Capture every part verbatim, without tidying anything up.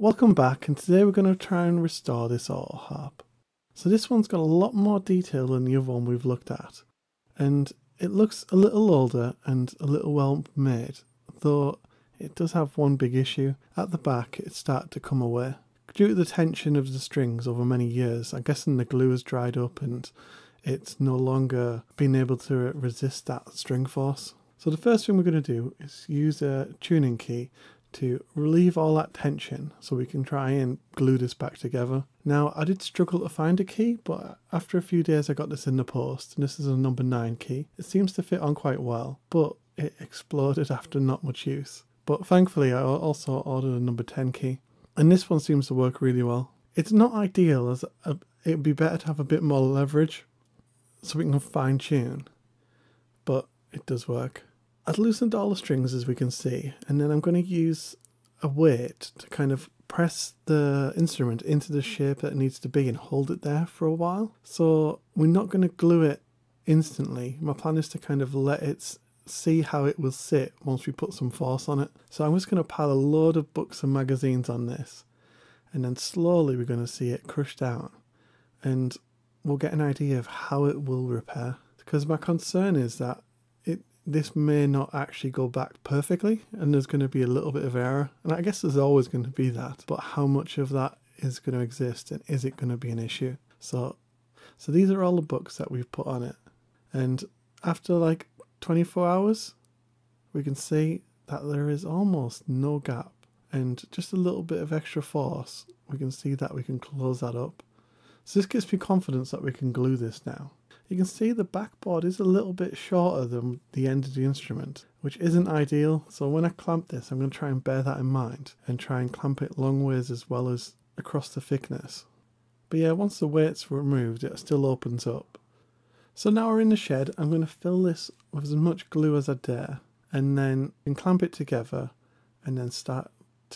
Welcome back, and today we're going to try and restore this Autoharp. So this one's got a lot more detail than the other one we've looked at, and it looks a little older and a little well made, though it does have one big issue. At the back it started to come away. Due to the tension of the strings over many years, I'm guessing the glue has dried up and it's no longer been able to resist that string force. So the first thing we're going to do is use a tuning key to relieve all that tension so we can try and glue this back together. Now, I did struggle to find a key, but after a few days I got this in the post, and this is a number nine key. It seems to fit on quite well, but it exploded after not much use. But thankfully I also ordered a number ten key, and this one seems to work really well. It's not ideal, as it would be better to have a bit more leverage so we can fine tune, but it does work. I've loosened all the strings, as we can see, and then I'm going to use a weight to kind of press the instrument into the shape that it needs to be and hold it there for a while. So we're not going to glue it instantly. My plan is to kind of let it see how it will sit once we put some force on it. So I'm just going to pile a load of books and magazines on this, and then slowly we're going to see it crush down, and we'll get an idea of how it will repair. Because my concern is that this may not actually go back perfectly, and there's going to be a little bit of error, and I guess there's always going to be that, but how much of that is going to exist, and is it going to be an issue? So so these are all the books that we've put on it, and after like twenty-four hours we can see that there is almost no gap, and just a little bit of extra force we can see that we can close that up. So this gives me confidence that we can glue this now. You can see the backboard is a little bit shorter than the end of the instrument, which isn't ideal. So when I clamp this, I'm going to try and bear that in mind and try and clamp it long ways as well as across the thickness. But yeah, once the weight's removed, it still opens up. So now we're in the shed. I'm going to fill this with as much glue as I dare, and then clamp it together, and then start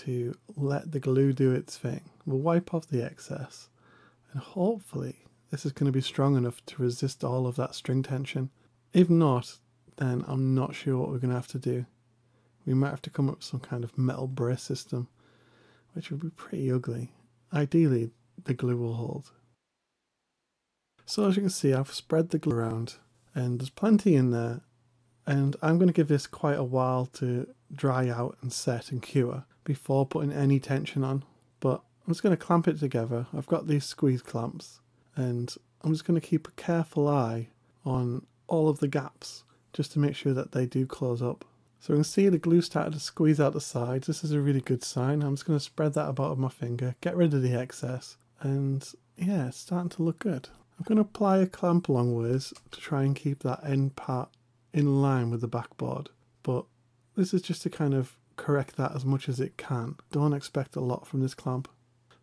to let the glue do its thing. We'll wipe off the excess, and hopefully this is going to be strong enough to resist all of that string tension. If not, then I'm not sure what we're going to have to do. We might have to come up with some kind of metal brace system, which would be pretty ugly. Ideally, the glue will hold. So as you can see, I've spread the glue around, and there's plenty in there, and I'm going to give this quite a while to dry out and set and cure before putting any tension on. But I'm just going to clamp it together. I've got these squeeze clamps, and I'm just going to keep a careful eye on all of the gaps just to make sure that they do close up. So you can see the glue started to squeeze out the sides. This is a really good sign. I'm just going to spread that about with my finger, get rid of the excess, and yeah, it's starting to look good. I'm going to apply a clamp long ways to try and keep that end part in line with the backboard, but this is just to kind of correct that as much as it can. Don't expect a lot from this clamp.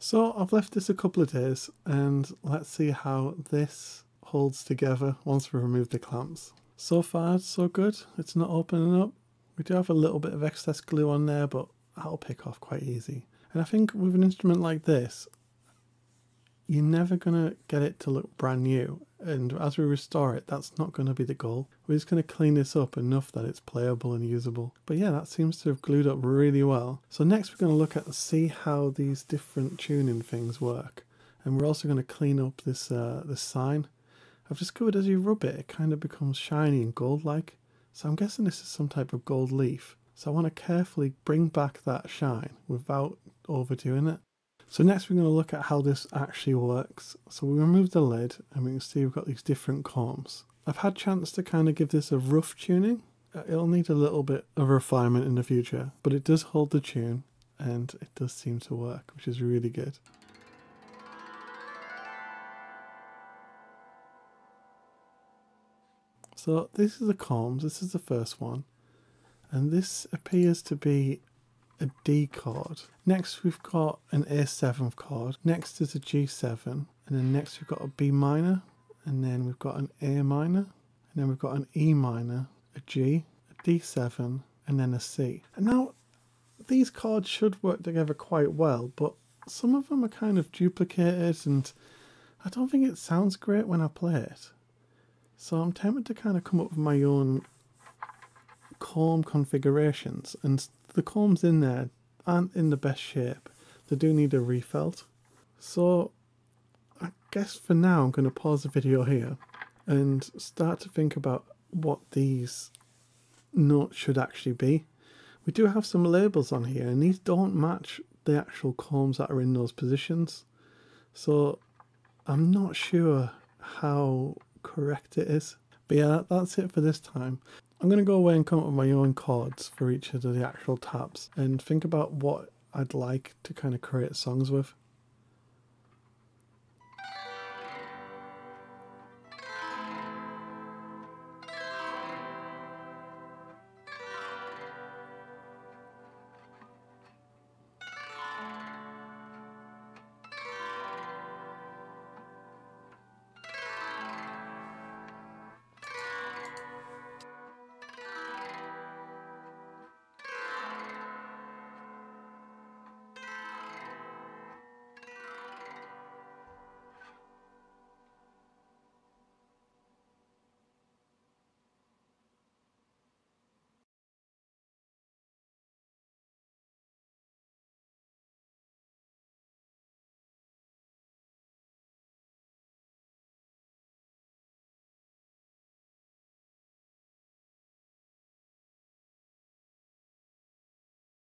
So I've left this a couple of days, and let's see how this holds together once we remove the clamps. So far so good, it's not opening up. We do have a little bit of excess glue on there, but that'll pick off quite easy. And I think with an instrument like this, you're never going to get it to look brand new, and as we restore it, that's not going to be the goal. We're just going to clean this up enough that it's playable and usable. But yeah, that seems to have glued up really well. So next we're going to look at and see how these different tuning things work, and we're also going to clean up this uh, this sign. I've discovered as you rub it, it kind of becomes shiny and gold-like, so I'm guessing this is some type of gold leaf. So I want to carefully bring back that shine without overdoing it. So next we're going to look at how this actually works. So we remove the lid, and we can see we've got these different combs. I've had a chance to kind of give this a rough tuning. It'll need a little bit of refinement in the future, but it does hold the tune, and it does seem to work, which is really good. So this is the combs, this is the first one, and this appears to be a D chord. Next we've got an A seven chord, next is a G seven, and then next we've got a B minor, and then we've got an A minor, and then we've got an E minor, a G, a D seven, and then a C. And now these chords should work together quite well, but some of them are kind of duplicated, and I don't think it sounds great when I play it. So I'm tempted to kind of come up with my own comb configurations, and the combs in there aren't in the best shape. They do need a refelt. So I guess for now I'm going to pause the video here and start to think about what these notes should actually be. We do have some labels on here, and these don't match the actual combs that are in those positions. So I'm not sure how correct it is. But yeah, that's it for this time. I'm going to go away and come up with my own chords for each of the actual taps and think about what I'd like to kind of create songs with.